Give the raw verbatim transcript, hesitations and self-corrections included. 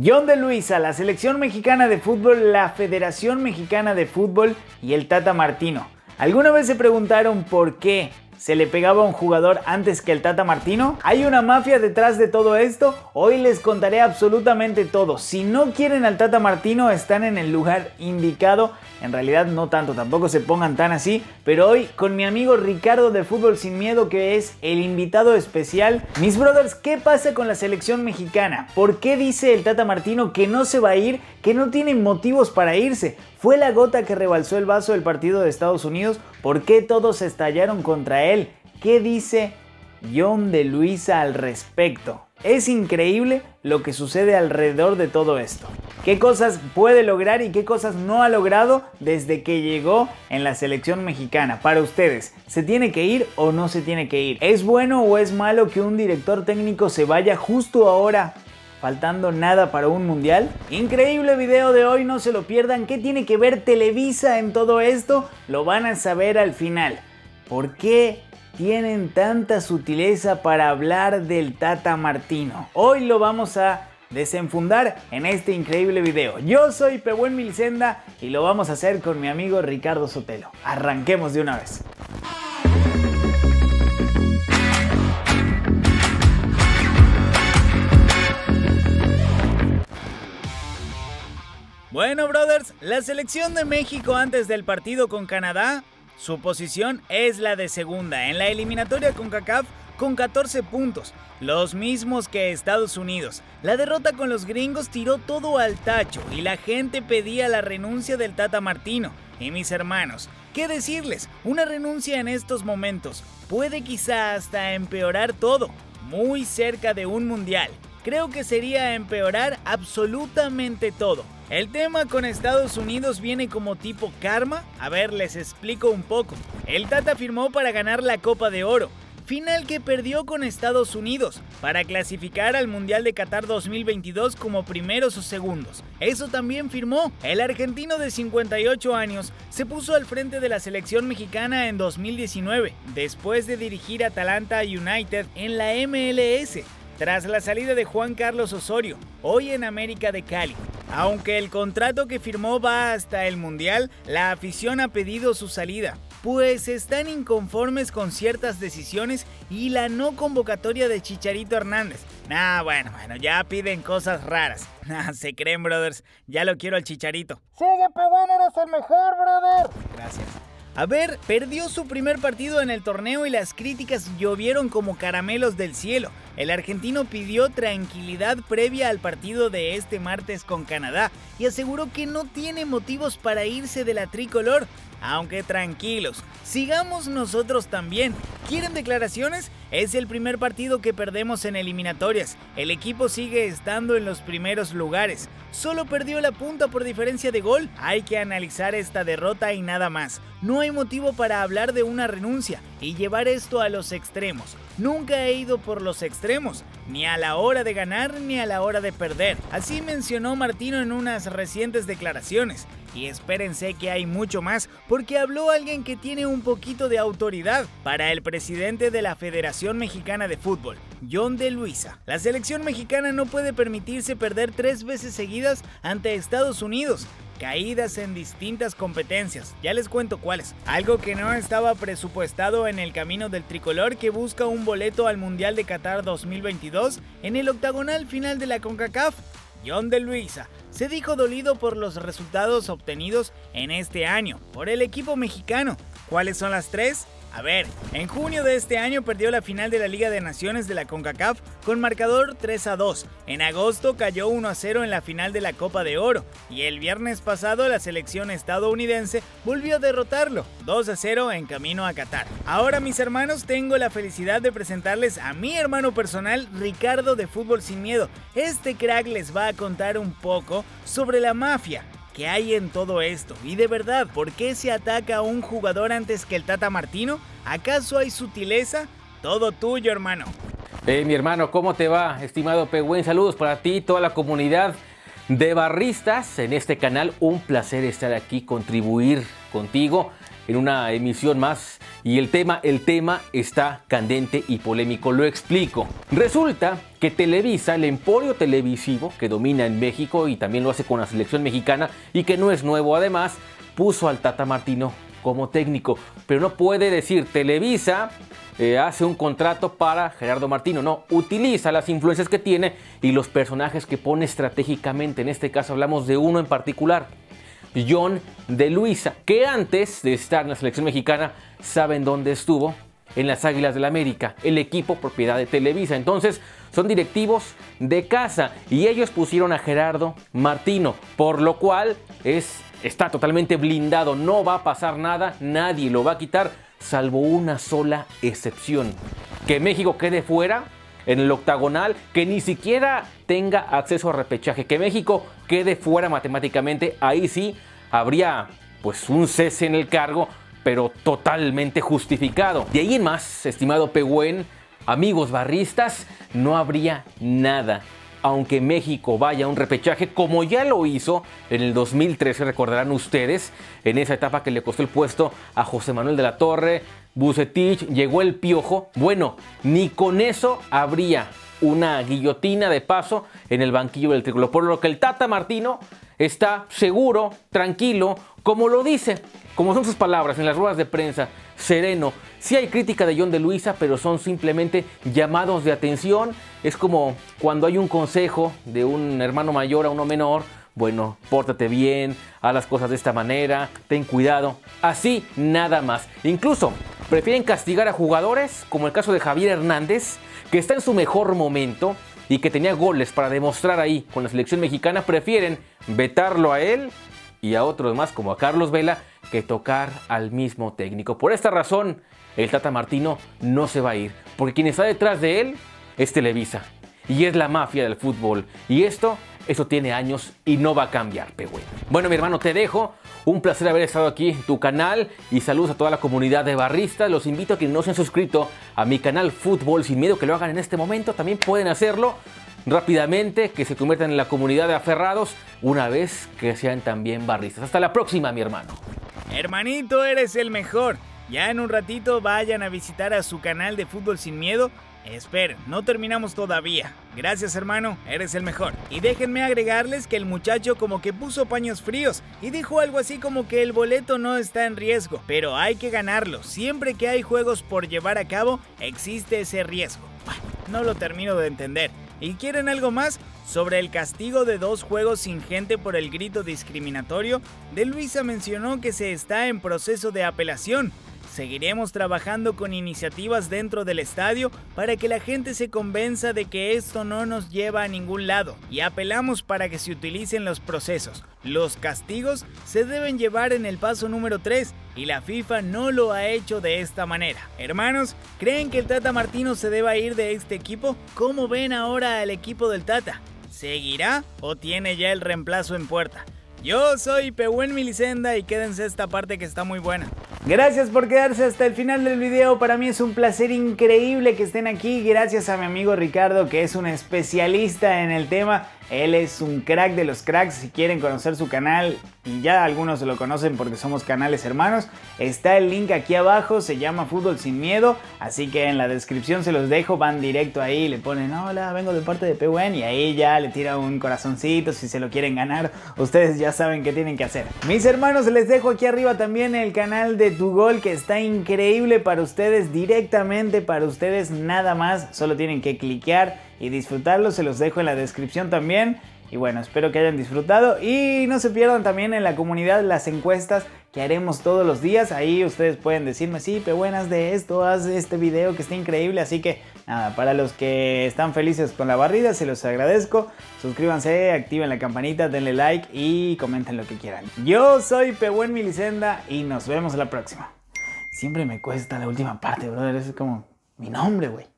Yon de Luisa, la Selección Mexicana de Fútbol, la Federación Mexicana de Fútbol y el Tata Martino. ¿Alguna vez se preguntaron por qué se le pegaba a un jugador antes que el Tata Martino? ¿Hay una mafia detrás de todo esto? Hoy les contaré absolutamente todo. Si no quieren al Tata Martino, están en el lugar indicado. En realidad no tanto, tampoco se pongan tan así. Pero hoy con mi amigo Ricardo de Fútbol Sin Miedo, que es el invitado especial. Mis brothers, ¿qué pasa con la selección mexicana? ¿Por qué dice el Tata Martino que no se va a ir, que no tiene motivos para irse? ¿Fue la gota que rebalsó el vaso del partido de Estados Unidos? ¿Por qué todos estallaron contra él? ¿Qué dice Yon de Luisa al respecto? Es increíble lo que sucede alrededor de todo esto. ¿Qué cosas puede lograr y qué cosas no ha logrado desde que llegó en la selección mexicana? Para ustedes, ¿se tiene que ir o no se tiene que ir? ¿Es bueno o es malo que un director técnico se vaya justo ahora, faltando nada para un mundial? Increíble video de hoy, no se lo pierdan. ¿Qué tiene que ver Televisa en todo esto? Lo van a saber al final. ¿Por qué tienen tanta sutileza para hablar del Tata Martino? Hoy lo vamos a desenfundar en este increíble video. Yo soy Pehuén Milcenda y lo vamos a hacer con mi amigo Ricardo Sotelo. Arranquemos de una vez. Bueno, brothers, la selección de México antes del partido con Canadá, su posición es la de segunda en la eliminatoria CONCACAF con catorce puntos, los mismos que Estados Unidos. La derrota con los gringos tiró todo al tacho y la gente pedía la renuncia del Tata Martino. Y mis hermanos, ¿qué decirles? Una renuncia en estos momentos puede quizá hasta empeorar todo, muy cerca de un mundial. Creo que sería empeorar absolutamente todo. El tema con Estados Unidos viene como tipo karma. A ver, les explico un poco. El Tata firmó para ganar la Copa de Oro, final que perdió con Estados Unidos, para clasificar al Mundial de Qatar dos mil veintidós como primeros o segundos. Eso también firmó. El argentino de cincuenta y ocho años se puso al frente de la selección mexicana en dos mil diecinueve, después de dirigir a Atlanta United en la M L S, tras la salida de Juan Carlos Osorio, hoy en América de Cali. Aunque el contrato que firmó va hasta el Mundial, la afición ha pedido su salida, pues están inconformes con ciertas decisiones y la no convocatoria de Chicharito Hernández. Nah, bueno, bueno, ya piden cosas raras. Nah, se creen, brothers, ya lo quiero al Chicharito. Sigue, Pehuén, eres el mejor, brother. Gracias. A ver, perdió su primer partido en el torneo y las críticas llovieron como caramelos del cielo. El argentino pidió tranquilidad previa al partido de este martes con Canadá y aseguró que no tiene motivos para irse de la tricolor. Aunque tranquilos, sigamos nosotros también. ¿Quieren declaraciones? Es el primer partido que perdemos en eliminatorias. El equipo sigue estando en los primeros lugares. Solo perdió la punta por diferencia de gol. Hay que analizar esta derrota y nada más. No hay motivo para hablar de una renuncia y llevar esto a los extremos. Nunca he ido por los extremos, ni a la hora de ganar ni a la hora de perder. Así mencionó Martino en unas recientes declaraciones. Y espérense que hay mucho más, porque habló alguien que tiene un poquito de autoridad para el presidente de la Federación Mexicana de Fútbol, Yon de Luisa. La selección mexicana no puede permitirse perder tres veces seguidas ante Estados Unidos. Caídas en distintas competencias, ya les cuento cuáles. Algo que no estaba presupuestado en el camino del tricolor, que busca un boleto al Mundial de Qatar dos mil veintidós en el octagonal final de la CONCACAF. Yon de Luisa se dijo dolido por los resultados obtenidos en este año por el equipo mexicano. ¿Cuáles son las tres? A ver, en junio de este año perdió la final de la Liga de Naciones de la CONCACAF con marcador tres a dos. En agosto cayó uno a cero en la final de la Copa de Oro. Y el viernes pasado la selección estadounidense volvió a derrotarlo dos a cero en camino a Qatar. Ahora, mis hermanos, tengo la felicidad de presentarles a mi hermano personal, Ricardo de Fútbol Sin Miedo. Este crack les va a contar un poco sobre la mafia que hay en todo esto. Y de verdad, ¿por qué se ataca a un jugador antes que el Tata Martino? ¿Acaso hay sutileza? Todo tuyo, hermano. Hey, mi hermano, ¿cómo te va, estimado Pehuén? Saludos para ti y toda la comunidad de barristas en este canal. Un placer estar aquí, contribuir contigo en una emisión más. Y el tema, el tema está candente y polémico, lo explico. Resulta que Televisa, el emporio televisivo que domina en México y también lo hace con la selección mexicana y que no es nuevo además, puso al Tata Martino como técnico. Pero no puede decir Televisa Eh, hace un contrato para Gerardo Martino, no, utiliza las influencias que tiene y los personajes que pone estratégicamente. En este caso hablamos de uno en particular, Yon de Luisa, que antes de estar en la selección mexicana, ¿saben dónde estuvo? En las Águilas de la América, el equipo propiedad de Televisa. Entonces son directivos de casa y ellos pusieron a Gerardo Martino, por lo cual es, está totalmente blindado, no va a pasar nada, nadie lo va a quitar. Salvo una sola excepción, que México quede fuera en el octagonal, que ni siquiera tenga acceso a repechaje, que México quede fuera matemáticamente. Ahí sí habría pues un cese en el cargo, pero totalmente justificado. De ahí en más, estimado Pehuén, amigos barristas, no habría nada. Aunque México vaya a un repechaje, como ya lo hizo en el dos mil trece, recordarán ustedes, en esa etapa que le costó el puesto a José Manuel de la Torre, Bucetich, llegó el Piojo. Bueno, ni con eso habría una guillotina de paso en el banquillo del tricolor. Por lo que el Tata Martino está seguro, tranquilo, como lo dice, como son sus palabras en las ruedas de prensa, sereno. Sí hay crítica de Yon de Luisa, pero son simplemente llamados de atención. Es como cuando hay un consejo de un hermano mayor a uno menor. Bueno, pórtate bien, haz las cosas de esta manera, ten cuidado. Así nada más. Incluso prefieren castigar a jugadores, como el caso de Javier Hernández, que está en su mejor momento y que tenía goles para demostrar ahí con la selección mexicana. Prefieren vetarlo a él y a otros más, como a Carlos Vela, que tocar al mismo técnico. Por esta razón, el Tata Martino no se va a ir, porque quien está detrás de él es Televisa y es la mafia del fútbol. Y esto, eso tiene años y no va a cambiar, Pehuén. Bueno, mi hermano, te dejo. Un placer haber estado aquí en tu canal y saludos a toda la comunidad de barristas. Los invito a que no se han suscrito a mi canal Fútbol Sin Miedo, que lo hagan en este momento. También pueden hacerlo rápidamente, que se conviertan en la comunidad de aferrados una vez que sean también barristas. Hasta la próxima, mi hermano. Hermanito, eres el mejor. Ya en un ratito vayan a visitar a su canal de Fútbol Sin Miedo. Esperen, no terminamos todavía. Gracias, hermano, eres el mejor. Y déjenme agregarles que el muchacho como que puso paños fríos y dijo algo así como que el boleto no está en riesgo, pero hay que ganarlo. Siempre que hay juegos por llevar a cabo, existe ese riesgo. Bueno, no lo termino de entender. ¿Y quieren algo más? Sobre el castigo de dos juegos sin gente por el grito discriminatorio, de Luisa mencionó que se está en proceso de apelación. Seguiremos trabajando con iniciativas dentro del estadio para que la gente se convenza de que esto no nos lleva a ningún lado y apelamos para que se utilicen los procesos. Los castigos se deben llevar en el paso número tres y la FIFA no lo ha hecho de esta manera. Hermanos, ¿creen que el Tata Martino se deba ir de este equipo? ¿Cómo ven ahora al equipo del Tata? ¿Seguirá o tiene ya el reemplazo en puerta? Yo soy Pehuén Milcenda y quédense esta parte que está muy buena. Gracias por quedarse hasta el final del video, para mí es un placer increíble que estén aquí, gracias a mi amigo Ricardo, que es un especialista en el tema. Él es un crack de los cracks. Si quieren conocer su canal, y ya algunos lo conocen porque somos canales hermanos, está el link aquí abajo, se llama Fútbol Sin Miedo, así que en la descripción se los dejo, van directo ahí, le ponen hola, vengo de parte de Pehuén y ahí ya le tira un corazoncito si se lo quieren ganar, ustedes ya saben qué tienen que hacer. Mis hermanos, les dejo aquí arriba también el canal de Tugol, que está increíble para ustedes, directamente para ustedes, nada más, solo tienen que cliquear y disfrutarlo, se los dejo en la descripción también. Y bueno, espero que hayan disfrutado y no se pierdan también en la comunidad las encuestas que haremos todos los días. Ahí ustedes pueden decirme, sí, pero buenas de esto, haz este video que está increíble. Así que nada, para los que están felices con la barrida, se los agradezco. Suscríbanse, activen la campanita, denle like y comenten lo que quieran. Yo soy Pehuén Milcenda y nos vemos la próxima. Siempre me cuesta la última parte, brother, es como mi nombre, güey.